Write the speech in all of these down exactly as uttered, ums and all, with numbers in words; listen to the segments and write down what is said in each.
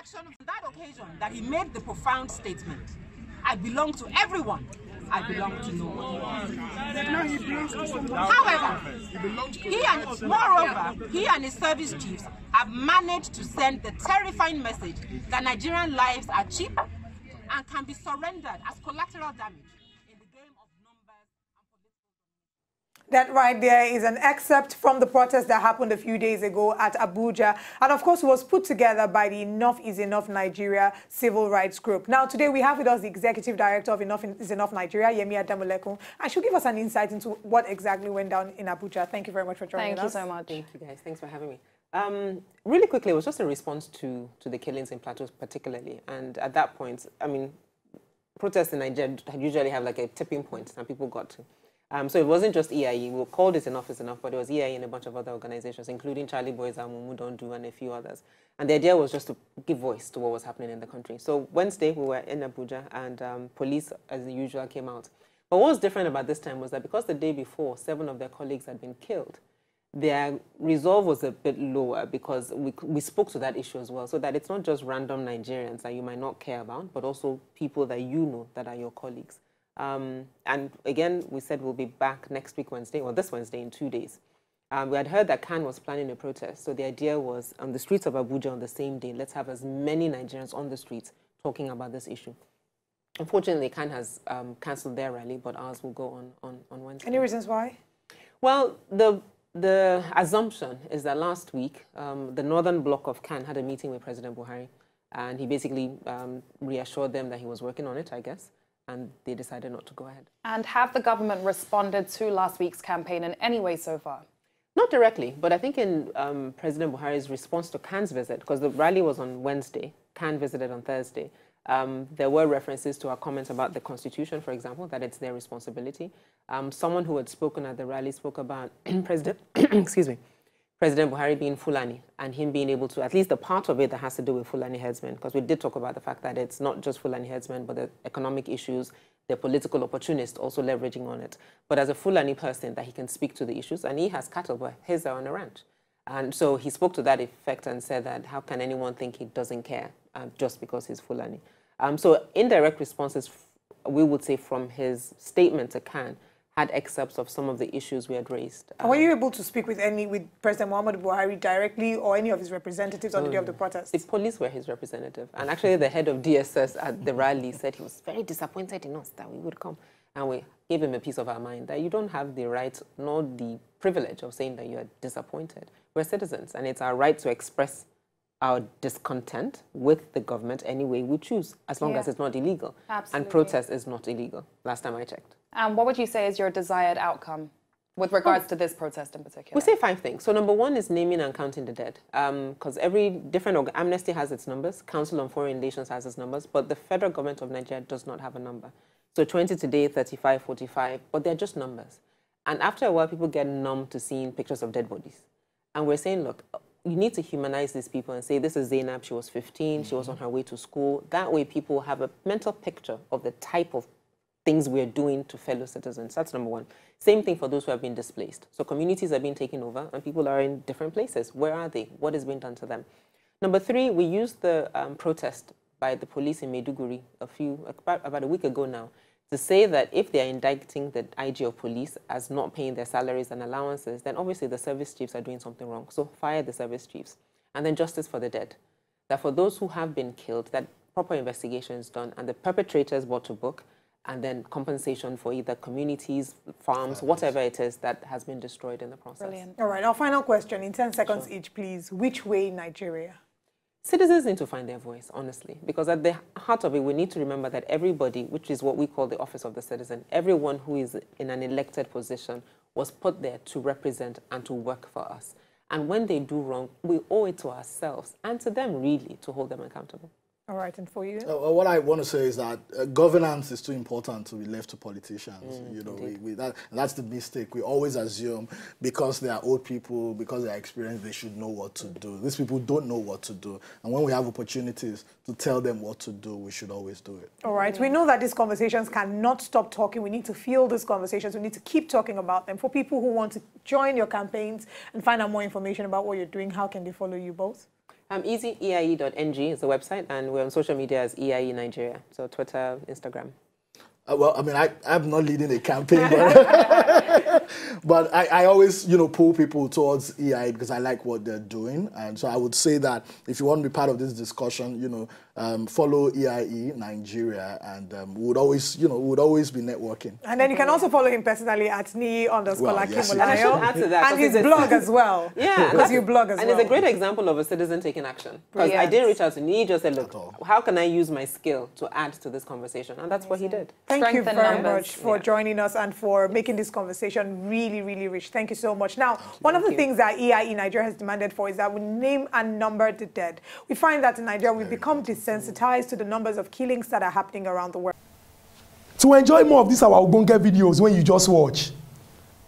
reflection on that occasion that he made the profound statement, "I belong to everyone. I belong to no one." However, he and, moreover, he and his service chiefs have managed to send the terrifying message that Nigerian lives are cheap and can be surrendered as collateral damage. That right there is an excerpt from the protest that happened a few days ago at Abuja, and of course was put together by the Enough is Enough Nigeria civil rights group. Now today we have with us the executive director of Enough is Enough Nigeria, Yemi Adamolekun, and she'll give us an insight into what exactly went down in Abuja. Thank you very much for joining us. Thank you so much. Thank you guys. Thanks for having me. Um, really quickly, it was just a response to, to the killings in Plateau particularly, and at that point, I mean, protests in Nigeria usually have like a tipping point and people got to. Um, so it wasn't just E I E. We called it Enough is Enough, but it was E I E and a bunch of other organizations, including Charlie Boisa, Mumu Dondu, and a few others. And the idea was just to give voice to what was happening in the country. So Wednesday, we were in Abuja, and um, police, as usual, came out. But what was different about this time was that because the day before, seven of their colleagues had been killed, their resolve was a bit lower because we, we spoke to that issue as well, so that it's not just random Nigerians that you might not care about, but also people that you know that are your colleagues. Um, and again, we said we'll be back next week Wednesday, or this Wednesday in two days. Um, we had heard that Khan was planning a protest, so the idea was on the streets of Abuja on the same day, let's have as many Nigerians on the streets talking about this issue. Unfortunately, Khan has um, cancelled their rally, but ours will go on, on, on Wednesday. Any reasons why? Well, the, the assumption is that last week, um, the northern bloc of Khan had a meeting with President Buhari, and he basically um, reassured them that he was working on it, I guess. And they decided not to go ahead. And have the government responded to last week's campaign in any way so far? Not directly, but I think in um, President Buhari's response to Khan's visit, because the rally was on Wednesday, Khan visited on Thursday, um, there were references to our comments about the constitution, for example, that it's their responsibility. Um, someone who had spoken at the rally spoke about President, excuse me, President Buhari being Fulani and him being able to, at least the part of it that has to do with Fulani headsmen, because we did talk about the fact that it's not just Fulani headsmen, but the economic issues, the political opportunists also leveraging on it. But as a Fulani person, that he can speak to the issues, and he has cattle, but his are on a ranch. And so he spoke to that effect and said that how can anyone think he doesn't care uh, just because he's Fulani? Um, so indirect responses, we would say from his statement to Khan, had excerpts of some of the issues we had raised. Um, were you able to speak with any with President Muhammadu Buhari directly or any of his representatives on the day of the protest? The police were his representative, and actually the head of D S S at the rally said he was very disappointed in us that we would come, and we gave him a piece of our mind that you don't have the right nor the privilege of saying that you are disappointed. We're citizens, and it's our right to express our discontent with the government any way we choose, as long yeah. as it's not illegal. Absolutely. And protest is not illegal, last time I checked. And um, what would you say is your desired outcome with regards oh, to this protest in particular? We say five things. So number one is naming and counting the dead, because um, every different, Amnesty has its numbers, Council on Foreign Relations has its numbers, but the federal government of Nigeria does not have a number. So twenty today, thirty-five, forty-five, but they're just numbers. And after a while, people get numb to seeing pictures of dead bodies. And we're saying, look, you need to humanize these people and say, this is Zainab, she was fifteen, mm-hmm. she was on her way to school. That way people have a mental picture of the type of things we're doing to fellow citizens. That's number one. Same thing for those who have been displaced. So communities are being taken over and people are in different places. Where are they? What is being done to them? Number three, we used the um, protest by the police in Meduguri a few, about, about a week ago now, to say that if they are indicting the I G of police as not paying their salaries and allowances, then obviously the service chiefs are doing something wrong. So fire the service chiefs. And then justice for the dead. That for those who have been killed, that proper investigation is done and the perpetrators brought to book, and then compensation for either communities, farms, whatever it is that has been destroyed in the process. Brilliant. All right, our final question in ten seconds sure. each, please. Which way Nigeria? Citizens need to find their voice, honestly, because at the heart of it, we need to remember that everybody, which is what we call the office of the citizen, everyone who is in an elected position was put there to represent and to work for us. And when they do wrong, we owe it to ourselves and to them, really, to hold them accountable. All right, and for you? Uh, what I want to say is that uh, governance is too important to be left to politicians. Mm, you know, we, we, that, that's the mistake. We always assume because they are old people, because they are experienced, they should know what to do. These people don't know what to do. And when we have opportunities to tell them what to do, we should always do it. All right, mm. we know that these conversations cannot stop talking. We need to fuel these conversations. We need to keep talking about them. For people who want to join your campaigns and find out more information about what you're doing, how can they follow you both? Um, easy E I E dot N G is the website, and we're on social media as E I E Nigeria, so Twitter, Instagram. Uh, well, I mean, I, I'm not leading a campaign, but, but I, I always, you know, pull people towards E I E because I like what they're doing. And so I would say that if you want to be part of this discussion, you know, um, follow E I E Nigeria, and um, we would always, you know, we would always be networking. And then you can also follow him personally at Ni underscore well, yes, and, add to that, and his blog as well. Yeah, because you blog as and well. And it's a great example of a citizen taking action. Because I didn't reach out to Ni, just said, look, how can I use my skill to add to this conversation? And that's Amazing. what he did. Thank Thank you very much for yeah. joining us and for making this conversation really, really rich. Thank you so much. Now, one of the things that E I E Nigeria has demanded for is that we name and number the dead. We find that in Nigeria we become desensitized to the numbers of killings that are happening around the world. To enjoy more of these our Ogbonge videos when you just watch,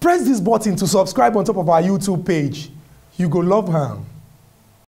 press this button to subscribe on top of our YouTube page. You go love her.